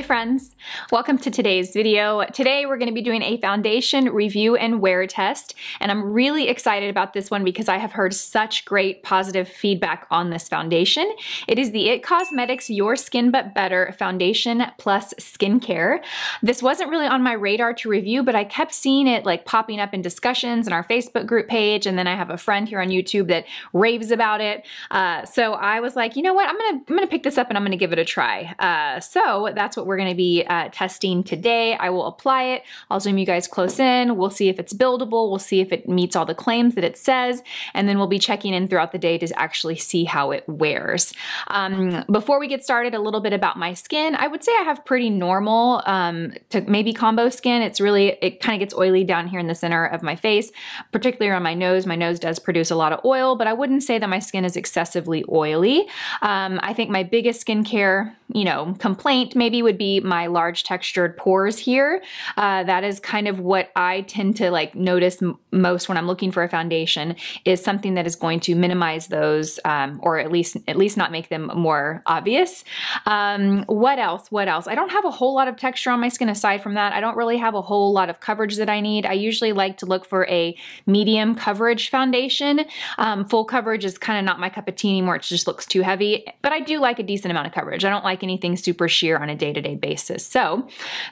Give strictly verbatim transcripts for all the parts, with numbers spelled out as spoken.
Hey friends, welcome to today's video. Today we're going to be doing a foundation review and wear test, and I'm really excited about this one because I have heard such great positive feedback on this foundation. It is the It Cosmetics Your Skin But Better Foundation Plus Skin Care. This wasn't really on my radar to review, but I kept seeing it like popping up in discussions in our Facebook group page, and then I have a friend here on YouTube that raves about it. Uh, so I was like, you know what, I'm going to I'm going to pick this up and I'm going to give it a try. Uh, so that's what what we're going to be uh, testing today. I will apply it. I'll zoom you guys close in. We'll see if it's buildable. We'll see if it meets all the claims that it says. And then we'll be checking in throughout the day to actually see how it wears. Um, before we get started, a little bit about my skin. I would say I have pretty normal um, to maybe combo skin. It's really, it kind of gets oily down here in the center of my face, particularly on my nose. My nose does produce a lot of oil, but I wouldn't say that my skin is excessively oily. Um, I think my biggest skincare, you know, complaint maybe would would be my large textured pores here. Uh, that is kind of what I tend to like notice m most when I'm looking for a foundation, is something that is going to minimize those, um, or at least at least not make them more obvious. Um, what else? What else? I don't have a whole lot of texture on my skin aside from that. I don't really have a whole lot of coverage that I need. I usually like to look for a medium coverage foundation. Um, full coverage is kind of not my cup of tea anymore. It just looks too heavy. But I do like a decent amount of coverage. I don't like anything super sheer on a day-to-day basis. So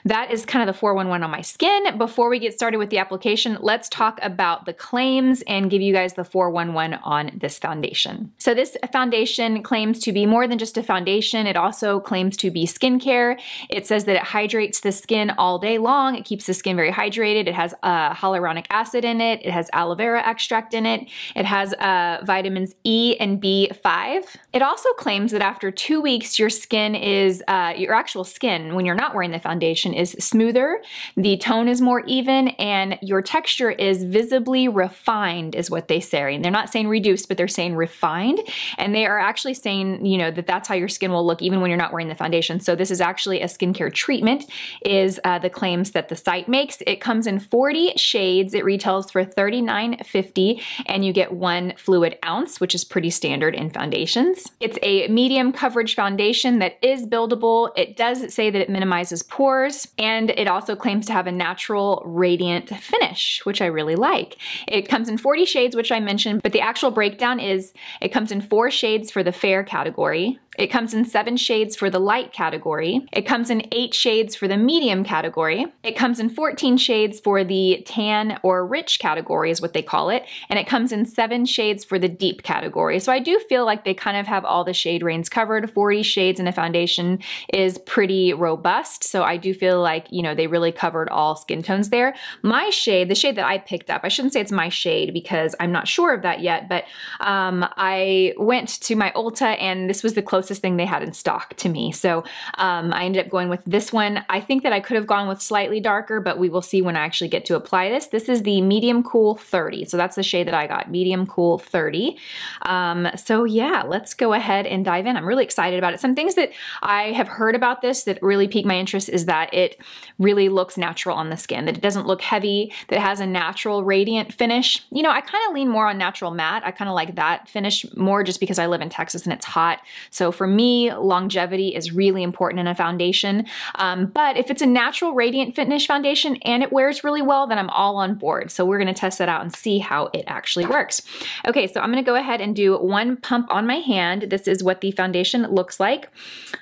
that is kind of the four one one on my skin. Before we get started with the application, let's talk about the claims and give you guys the four one one on this foundation. So this foundation claims to be more than just a foundation. It also claims to be skincare. It says that it hydrates the skin all day long. It keeps the skin very hydrated. It has uh, hyaluronic acid in it. It has aloe vera extract in it. It has uh, vitamins E and B five. It also claims that after two weeks, your skin is, uh, your actual skin Skin, when you're not wearing the foundation, is smoother, the tone is more even, and your texture is visibly refined is what they say. And they're not saying reduced, but they're saying refined. And they are actually saying, you know, that that's how your skin will look even when you're not wearing the foundation. So this is actually a skincare treatment is uh, the claims that the site makes. It comes in forty shades. It retails for thirty-nine fifty, and you get one fluid ounce, which is pretty standard in foundations. It's a medium coverage foundation that is buildable. It does say that it minimizes pores, and it also claims to have a natural radiant finish, which I really like. It comes in forty shades, which I mentioned, but the actual breakdown is it comes in four shades for the fair category. It comes in seven shades for the light category. It comes in eight shades for the medium category. It comes in fourteen shades for the tan or rich category is what they call it. And it comes in seven shades for the deep category. So I do feel like they kind of have all the shade range covered. forty shades in a foundation is pretty robust. So I do feel like, you know, they really covered all skin tones there. My shade, the shade that I picked up, I shouldn't say it's my shade because I'm not sure of that yet, but um, I went to my Ulta and this was the closest thing they had in stock to me. So um, I ended up going with this one. I think that I could have gone with slightly darker, but we will see when I actually get to apply this. This is the Medium Cool thirty. So that's the shade that I got, Medium Cool thirty. Um, so yeah, let's go ahead and dive in. I'm really excited about it. Some things that I have heard about this that really piqued my interest is that it really looks natural on the skin, that it doesn't look heavy, that it has a natural radiant finish. You know, I kind of lean more on natural matte. I kind of like that finish more just because I live in Texas and it's hot. So for me, longevity is really important in a foundation. Um, but if it's a natural radiant finish foundation and it wears really well, then I'm all on board. So we're going to test that out and see how it actually works. Okay, so I'm going to go ahead and do one pump on my hand. This is what the foundation looks like.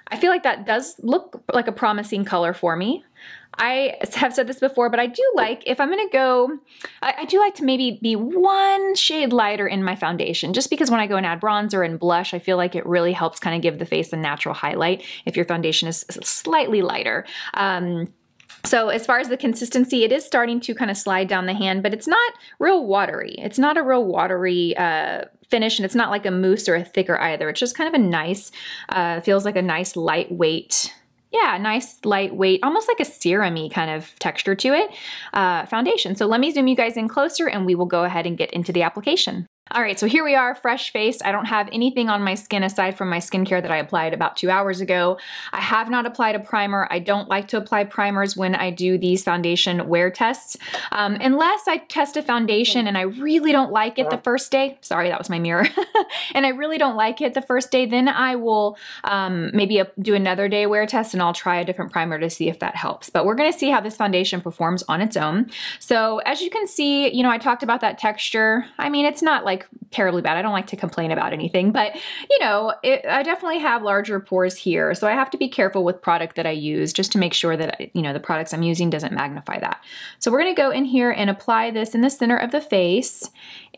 I feel like that does look like a promising color for me. I have said this before, but I do like, if I'm going to go, I, I do like to maybe be one shade lighter in my foundation, just because when I go and add bronzer and blush, I feel like it really helps kind of give the face a natural highlight if your foundation is slightly lighter. Um, So as far as the consistency, it is starting to kind of slide down the hand, but it's not real watery. It's not a real watery uh, finish, and it's not like a mousse or a thicker either. It's just kind of a nice, uh, feels like a nice lightweight, yeah, nice lightweight, almost like a serum-y kind of texture to it, uh, foundation. So let me zoom you guys in closer, and we will go ahead and get into the application. All right, so here we are, fresh faced. I don't have anything on my skin aside from my skincare that I applied about two hours ago. I have not applied a primer. I don't like to apply primers when I do these foundation wear tests. Um, unless I test a foundation and I really don't like it the first day, sorry, that was my mirror, and I really don't like it the first day, then I will um, maybe a, do another day wear test and I'll try a different primer to see if that helps. But we're gonna see how this foundation performs on its own. So as you can see, you know, I talked about that texture. I mean, it's not like terribly bad. I don't like to complain about anything, but you know, it, I definitely have larger pores here. So I have to be careful with product that I use just to make sure that, you know, the products I'm using doesn't magnify that. So we're going to go in here and apply this in the center of the face.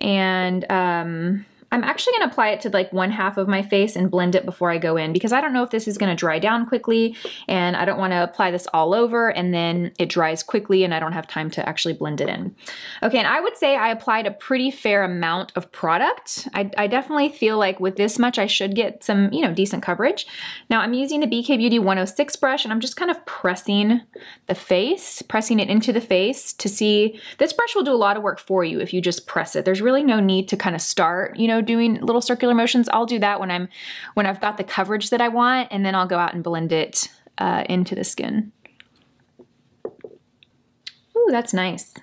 And, um, I'm actually going to apply it to like one half of my face and blend it before I go in, because I don't know if this is going to dry down quickly, and I don't want to apply this all over and then it dries quickly and I don't have time to actually blend it in. Okay, and I would say I applied a pretty fair amount of product. I, I definitely feel like with this much I should get some, you know, decent coverage. Now I'm using the B K Beauty one oh six brush and I'm just kind of pressing the face, pressing it into the face to see. This brush will do a lot of work for you if you just press it. There's really no need to kind of start, you know, doing little circular motions. I'll do that when I'm when I've got the coverage that I want, and then I'll go out and blend it uh, into the skin. Ooh, that's nice.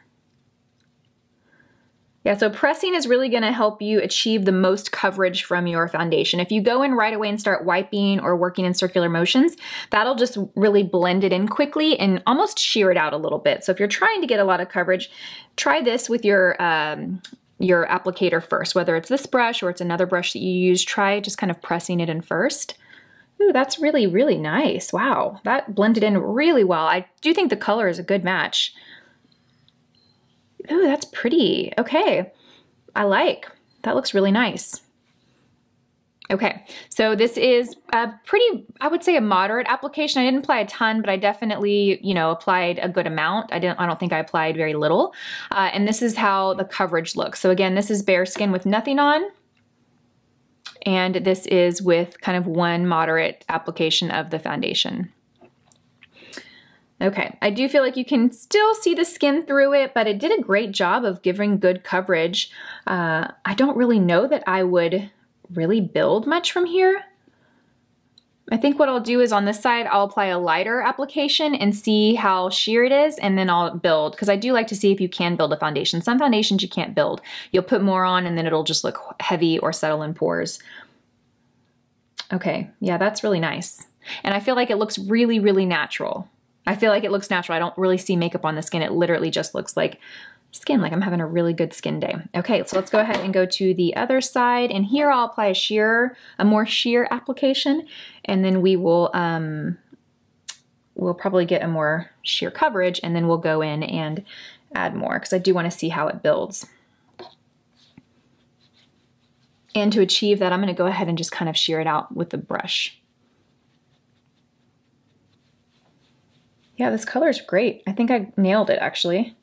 Yeah, so pressing is really gonna help you achieve the most coverage from your foundation. If you go in right away and start wiping or working in circular motions, that'll just really blend it in quickly and almost sheer it out a little bit. So if you're trying to get a lot of coverage, try this with your um, your applicator first, whether it's this brush or it's another brush that you use. Try just kind of pressing it in first. Ooh, that's really, really nice. Wow, that blended in really well. I do think the color is a good match. Ooh, that's pretty. Okay, I like. That looks really nice. Okay, so this is a pretty, I would say a moderate application. I didn't apply a ton, but I definitely, you know, applied a good amount. I didn't, I don't think I applied very little. Uh, and this is how the coverage looks. So again, this is bare skin with nothing on. And this is with kind of one moderate application of the foundation. Okay, I do feel like you can still see the skin through it, but it did a great job of giving good coverage. Uh, I don't really know that I would really build much from here. I think what I'll do is on this side, I'll apply a lighter application and see how sheer it is, and then I'll build, because I do like to see if you can build a foundation. Some foundations you can't build. You'll put more on and then it'll just look heavy or settle in pores. Okay, yeah, that's really nice. And I feel like it looks really, really natural. I feel like it looks natural. I don't really see makeup on the skin. It literally just looks like skin, like I'm having a really good skin day. Okay, so let's go ahead and go to the other side, and here I'll apply a sheer, a more sheer application, and then we will, um, we'll probably get a more sheer coverage, and then we'll go in and add more, because I do want to see how it builds. And to achieve that, I'm going to go ahead and just kind of sheer it out with the brush. Yeah, this color is great. I think I nailed it, actually.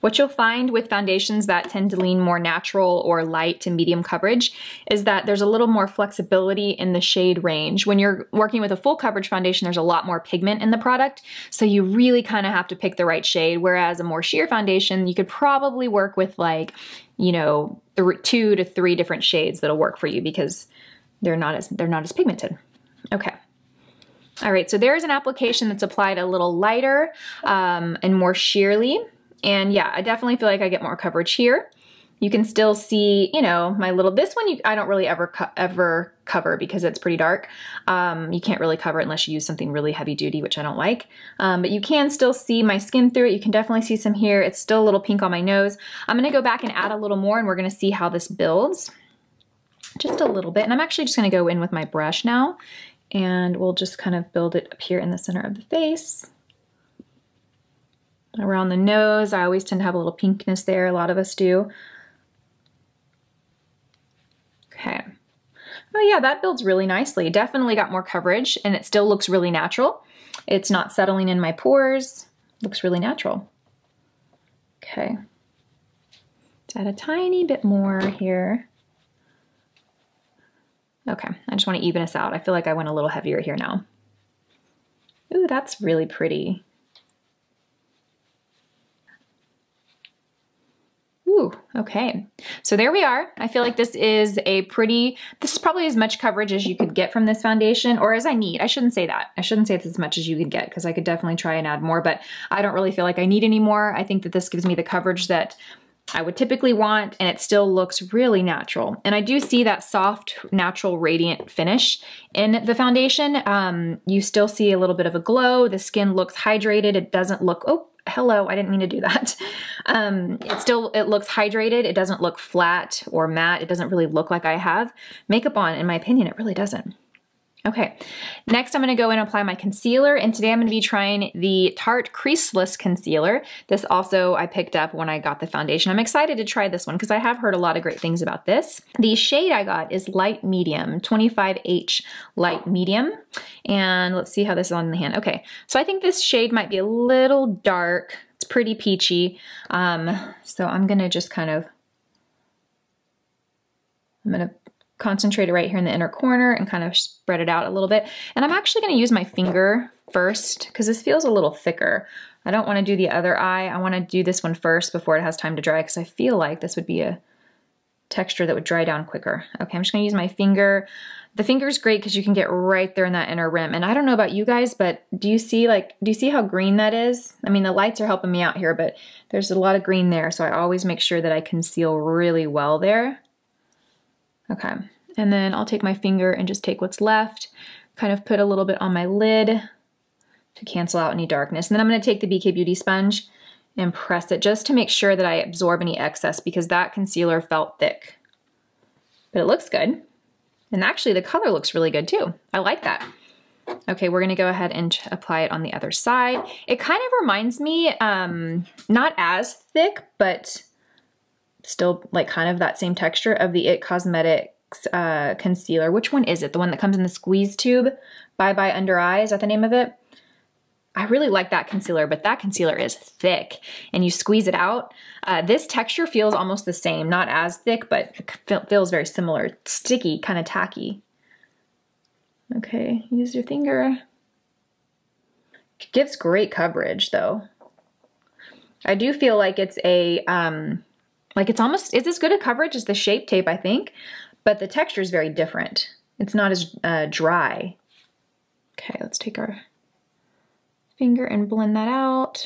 What you'll find with foundations that tend to lean more natural or light to medium coverage is that there's a little more flexibility in the shade range. When you're working with a full coverage foundation, there's a lot more pigment in the product, so you really kind of have to pick the right shade, whereas a more sheer foundation, you could probably work with like, you know, th- two to three different shades that'll work for you, because they're not as, they're not as pigmented. Okay. All right, so there's an application that's applied a little lighter um, and more sheerly. And yeah, I definitely feel like I get more coverage here. You can still see, you know, my little, this one you, I don't really ever co ever cover because it's pretty dark. Um, you can't really cover it unless you use something really heavy duty, which I don't like. Um, but you can still see my skin through it. You can definitely see some here. It's still a little pink on my nose. I'm gonna go back and add a little more, and we're gonna see how this builds. Just a little bit. And I'm actually just gonna go in with my brush now, and we'll just kind of build it up here in the center of the face. Around the nose, I always tend to have a little pinkness there. A lot of us do. Okay. Oh yeah, that builds really nicely. Definitely got more coverage, and it still looks really natural. It's not settling in my pores. Looks really natural. Okay. Let's add a tiny bit more here. Okay, I just want to even us out. I feel like I went a little heavier here now. Ooh, that's really pretty. Ooh, okay. So there we are. I feel like this is a pretty, this is probably as much coverage as you could get from this foundation, or as I need. I shouldn't say that. I shouldn't say it's as much as you could get, because I could definitely try and add more, but I don't really feel like I need any more. I think that this gives me the coverage that I would typically want, and it still looks really natural. And I do see that soft, natural, radiant finish in the foundation. Um, you still see a little bit of a glow. The skin looks hydrated. It doesn't look, oh, hello, I didn't mean to do that. Um, it still, it looks hydrated. It doesn't look flat or matte. It doesn't really look like I have makeup on. In my opinion, it really doesn't. Okay, next I'm gonna go and apply my concealer, and today I'm gonna be trying the Tarte Creaseless Concealer. This also I picked up when I got the foundation. I'm excited to try this one because I have heard a lot of great things about this. The shade I got is Light Medium, twenty-five H Light Medium. And let's see how this is on the hand. Okay, so I think this shade might be a little dark. It's pretty peachy. Um, so I'm gonna just kind of, I'm gonna concentrate it right here in the inner corner and kind of spread it out a little bit. And I'm actually gonna use my finger first because this feels a little thicker. I don't wanna do the other eye. I wanna do this one first before it has time to dry, because I feel like this would be a texture that would dry down quicker. Okay, I'm just gonna use my finger. The finger's great because you can get right there in that inner rim. And I don't know about you guys, but do you see like, do you see how green that is? I mean, the lights are helping me out here, but there's a lot of green there. So I always make sure that I conceal really well there. Okay, and then I'll take my finger and just take what's left, kind of put a little bit on my lid to cancel out any darkness. And then I'm gonna take the B K Beauty sponge and press it just to make sure that I absorb any excess, because that concealer felt thick. But it looks good. And actually the color looks really good too. I like that. Okay, we're gonna go ahead and apply it on the other side. It kind of reminds me, um, not as thick, but still like kind of that same texture of the It Cosmetics uh, concealer. Which one is it? The one that comes in the squeeze tube? Bye Bye Under Eye, is that the name of it? I really like that concealer, but that concealer is thick and you squeeze it out. Uh, this texture feels almost the same, not as thick, but it feels very similar. Sticky, kind of tacky. Okay, use your finger. It gives great coverage though. I do feel like it's a, um, Like it's almost, it's as good a coverage as the Shape Tape, I think, but the texture is very different. It's not as uh, dry. Okay, let's take our finger and blend that out.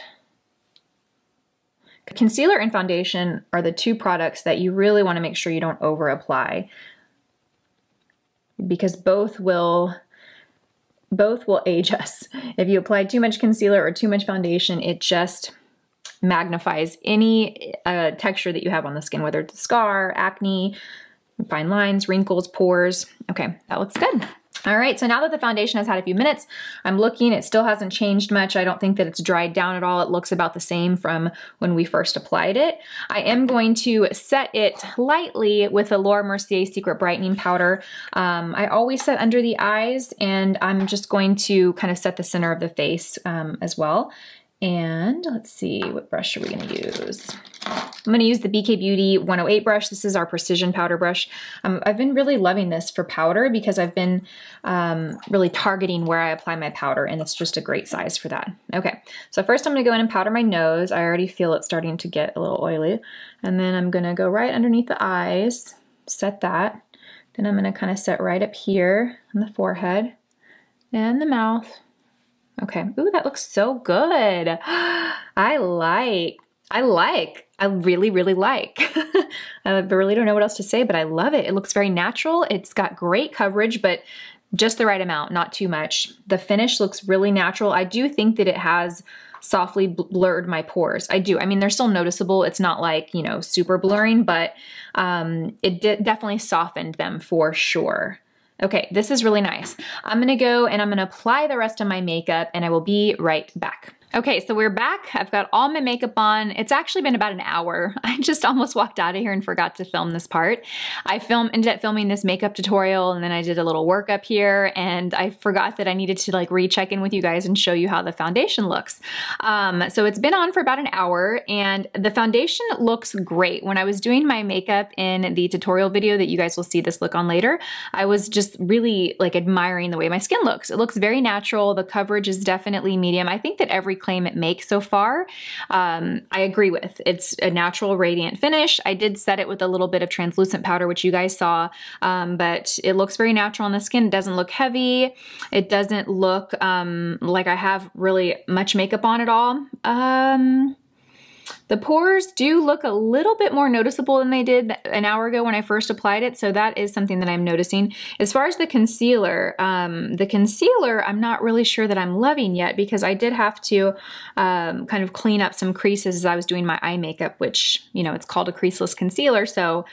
Concealer and foundation are the two products that you really want to make sure you don't over apply, because both will, both will age us. If you apply too much concealer or too much foundation, it just magnifies any uh, texture that you have on the skin, whether it's a scar, acne, fine lines, wrinkles, pores. Okay, that looks good. All right, so now that the foundation has had a few minutes, I'm looking, it still hasn't changed much. I don't think that it's dried down at all. It looks about the same from when we first applied it. I am going to set it lightly with the Laura Mercier Secret Brightening Powder. Um, I always set under the eyes, and I'm just going to kind of set the center of the face um, as well. And let's see, what brush are we gonna use? I'm gonna use the B K Beauty one oh eight brush. This is our precision powder brush. Um, I've been really loving this for powder because I've been um, really targeting where I apply my powder, and it's just a great size for that. Okay, so first I'm gonna go in and powder my nose. I already feel it starting to get a little oily. And then I'm gonna go right underneath the eyes, set that. Then I'm gonna kind of set right up here on the forehead and the mouth. Okay, ooh, that looks so good. I like, I like, I really, really like. I really don't know what else to say, but I love it. It looks very natural. It's got great coverage, but just the right amount, not too much. The finish looks really natural. I do think that it has softly blurred my pores. I do. I mean, they're still noticeable. It's not like, you know, super blurring, but um, it definitely softened them for sure. Okay, this is really nice. I'm gonna go and I'm gonna apply the rest of my makeup, and I will be right back. Okay, so we're back. I've got all my makeup on. It's actually been about an hour. I just almost walked out of here and forgot to film this part. I film, ended up filming this makeup tutorial, and then I did a little workup here, and I forgot that I needed to like recheck in with you guys and show you how the foundation looks. Um, so it's been on for about an hour, and the foundation looks great. When I was doing my makeup in the tutorial video that you guys will see this look on later, I was just really like admiring the way my skin looks. It looks very natural. The coverage is definitely medium. I think that every claim it makes so far, um, I agree with. It's a natural radiant finish. I did set it with a little bit of translucent powder, which you guys saw, um, but it looks very natural on the skin. It doesn't look heavy. It doesn't look um, like I have really much makeup on at all. Um, The pores do look a little bit more noticeable than they did an hour ago when I first applied it, so that is something that I'm noticing. As far as the concealer, um, the concealer I'm not really sure that I'm loving yet, because I did have to um, kind of clean up some creases as I was doing my eye makeup, which, you know, it's called a creaseless concealer, so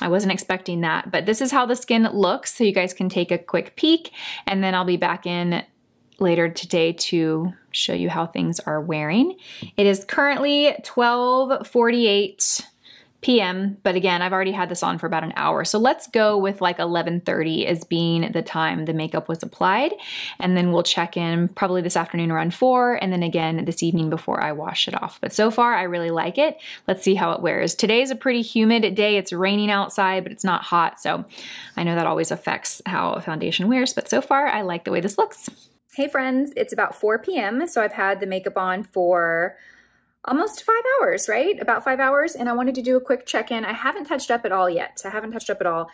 I wasn't expecting that. But this is how the skin looks, so you guys can take a quick peek, and then I'll be back in later today to show you how things are wearing. It is currently twelve forty-eight p m But again, I've already had this on for about an hour. So let's go with like eleven thirty as being the time the makeup was applied. And then we'll check in probably this afternoon around four, and then again this evening before I wash it off. But so far I really like it. Let's see how it wears. Today's a pretty humid day. It's raining outside, but it's not hot. So I know that always affects how a foundation wears, but so far I like the way this looks. Hey friends, it's about four p m so I've had the makeup on for almost five hours, right? About five hours, and I wanted to do a quick check-in. I haven't touched up at all yet. I haven't touched up at all,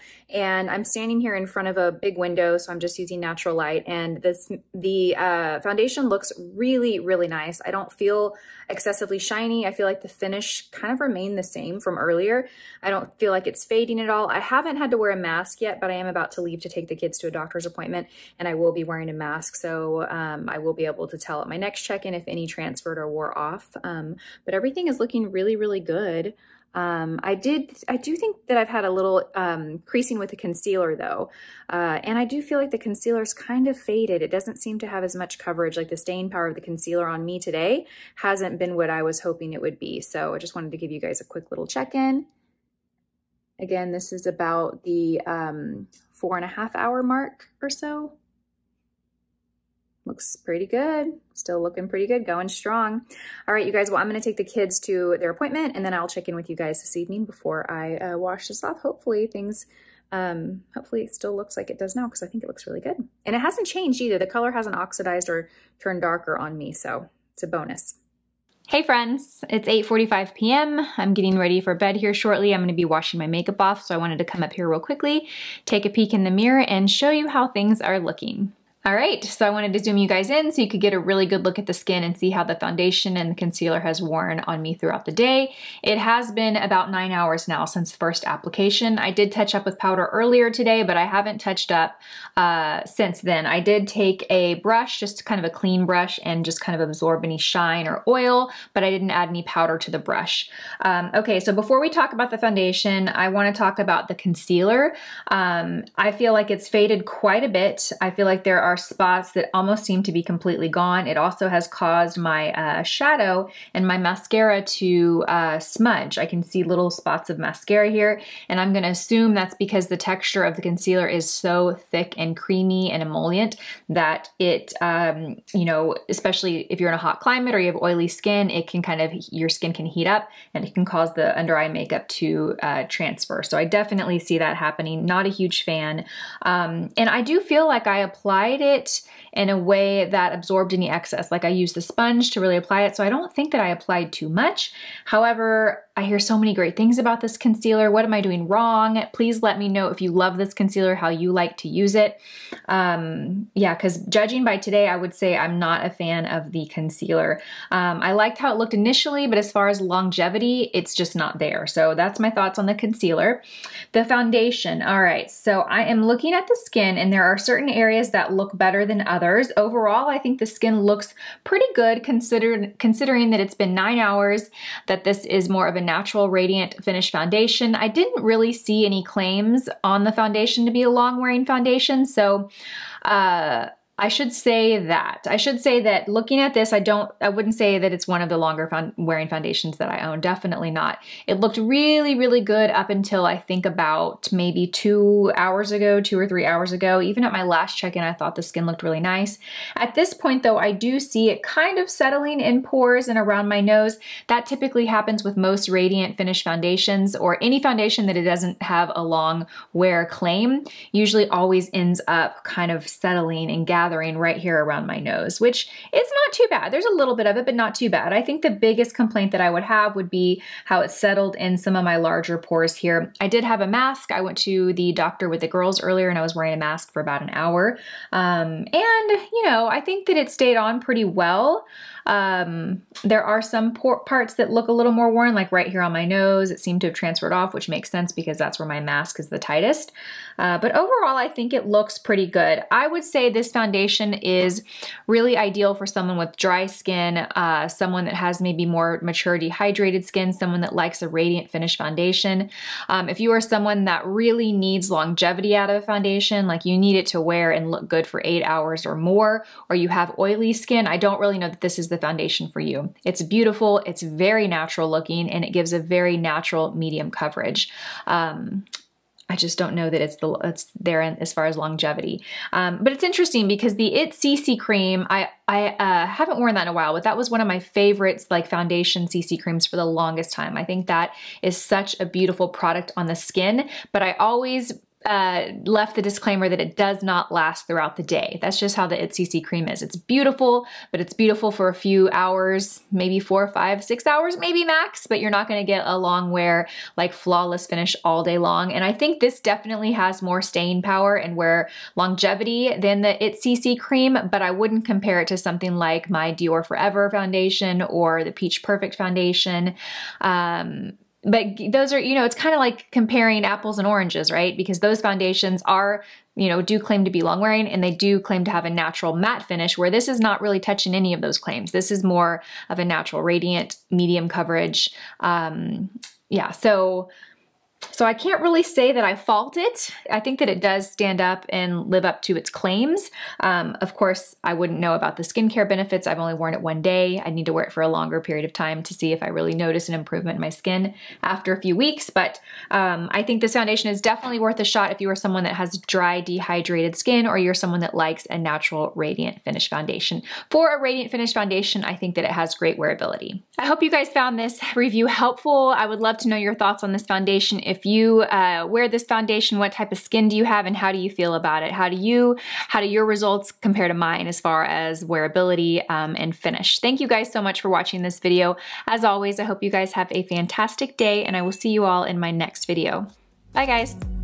and I'm standing here in front of a big window, so I'm just using natural light, and this the uh, foundation looks really, really nice. I don't feel excessively shiny. I feel like the finish kind of remained the same from earlier. I don't feel like it's fading at all. I haven't had to wear a mask yet, but I am about to leave to take the kids to a doctor's appointment, and I will be wearing a mask, so um, I will be able to tell at my next check-in if any transferred or wore off. Um, But everything is looking really, really good. Um, I did, I do think that I've had a little um, creasing with the concealer though. Uh, and I do feel like the concealer's kind of faded. It doesn't seem to have as much coverage. Like the staying power of the concealer on me today hasn't been what I was hoping it would be. So I just wanted to give you guys a quick little check-in. Again, this is about the um, four and a half hour mark or so. Looks pretty good. Still looking pretty good, going strong. All right, you guys, well, I'm gonna take the kids to their appointment, and then I'll check in with you guys this evening before I uh, wash this off. Hopefully things, um, hopefully it still looks like it does now, because I think it looks really good. And it hasn't changed either. The color hasn't oxidized or turned darker on me, so it's a bonus. Hey friends, it's eight forty-five p m I'm getting ready for bed here shortly. I'm gonna be washing my makeup off, so I wanted to come up here real quickly, take a peek in the mirror, and show you how things are looking. All right, so I wanted to zoom you guys in so you could get a really good look at the skin and see how the foundation and the concealer has worn on me throughout the day. It has been about nine hours now since first application. I did touch up with powder earlier today, but I haven't touched up uh, since then. I did take a brush, just kind of a clean brush, and just kind of absorb any shine or oil, but I didn't add any powder to the brush. Um, okay, so before we talk about the foundation, I wanna talk about the concealer. Um, I feel like it's faded quite a bit. I feel like there are spots that almost seem to be completely gone. It also has caused my uh, shadow and my mascara to uh, smudge. I can see little spots of mascara here, and I'm gonna assume that's because the texture of the concealer is so thick and creamy and emollient that it, um, you know, especially if you're in a hot climate or you have oily skin, it can kind of, your skin can heat up and it can cause the under eye makeup to uh, transfer. So I definitely see that happening. Not a huge fan. Um, and I do feel like I applied it it in a way that absorbed any excess. Like I used the sponge to really apply it, so I don't think that I applied too much. However, I hear so many great things about this concealer. What am I doing wrong? Please let me know if you love this concealer, how you like to use it. Um, yeah, because judging by today, I would say I'm not a fan of the concealer. Um, I liked how it looked initially, but as far as longevity, it's just not there. So that's my thoughts on the concealer. The foundation, all right, so I am looking at the skin, and there are certain areas that look better than others. Overall, I think the skin looks pretty good considered, considering that it's been nine hours, that this is more of a natural radiant finish foundation. I didn't really see any claims on the foundation to be a long-wearing foundation, so uh, I should say that. I should say that looking at this, I don't, I wouldn't say that it's one of the longer found wearing foundations that I own, definitely not. It looked really, really good up until I think about maybe two hours ago, two or three hours ago. Even at my last check-in, I thought the skin looked really nice. At this point though, I do see it kind of settling in pores and around my nose. That typically happens with most radiant finish foundations, or any foundation that it doesn't have a long wear claim, usually always ends up kind of settling and gathering gathering right here around my nose, which is not too bad. There's a little bit of it, but not too bad. I think the biggest complaint that I would have would be how it settled in some of my larger pores here. I did have a mask. I went to the doctor with the girls earlier and I was wearing a mask for about an hour. Um, and, you know, I think that it stayed on pretty well. Um, there are some parts that look a little more worn, like right here on my nose. It seemed to have transferred off, which makes sense because that's where my mask is the tightest. Uh, but overall, I think it looks pretty good. I would say this foundation is really ideal for someone with dry skin, uh, someone that has maybe more mature dehydrated skin, someone that likes a radiant finish foundation. Um, if you are someone that really needs longevity out of a foundation, like you need it to wear and look good for eight hours or more, or you have oily skin, I don't really know that this is the foundation for you. It's beautiful, it's very natural looking, and it gives a very natural medium coverage. Um, I just don't know that it's the it's there in, as far as longevity. Um, but it's interesting because the It C C cream, I I uh, haven't worn that in a while, but that was one of my favorites, like foundation C C creams for the longest time. I think that is such a beautiful product on the skin, but I always Uh, left the disclaimer that it does not last throughout the day. That's just how the It C C cream is. It's beautiful, but it's beautiful for a few hours, maybe four, five, six hours, maybe max, but you're not going to get a long wear, like flawless finish all day long. And I think this definitely has more staying power and wear longevity than the It C C cream, but I wouldn't compare it to something like my Dior Forever Foundation or the Peach Perfect Foundation. Um, But those are, you know, it's kind of like comparing apples and oranges, right? Because those foundations are, you know, do claim to be long wearing and they do claim to have a natural matte finish, where this is not really touching any of those claims. This is more of a natural radiant medium coverage. Um, yeah, so... So I can't really say that I fault it. I think that it does stand up and live up to its claims. Um, of course, I wouldn't know about the skincare benefits. I've only worn it one day. I need to wear it for a longer period of time to see if I really notice an improvement in my skin after a few weeks. But um, I think this foundation is definitely worth a shot if you are someone that has dry, dehydrated skin, or you're someone that likes a natural radiant finish foundation. For a radiant finish foundation, I think that it has great wearability. I hope you guys found this review helpful. I would love to know your thoughts on this foundation. If you uh, wear this foundation, what type of skin do you have and how do you feel about it? How do you, how do your results compare to mine as far as wearability um, and finish? Thank you guys so much for watching this video. As always, I hope you guys have a fantastic day and I will see you all in my next video. Bye guys.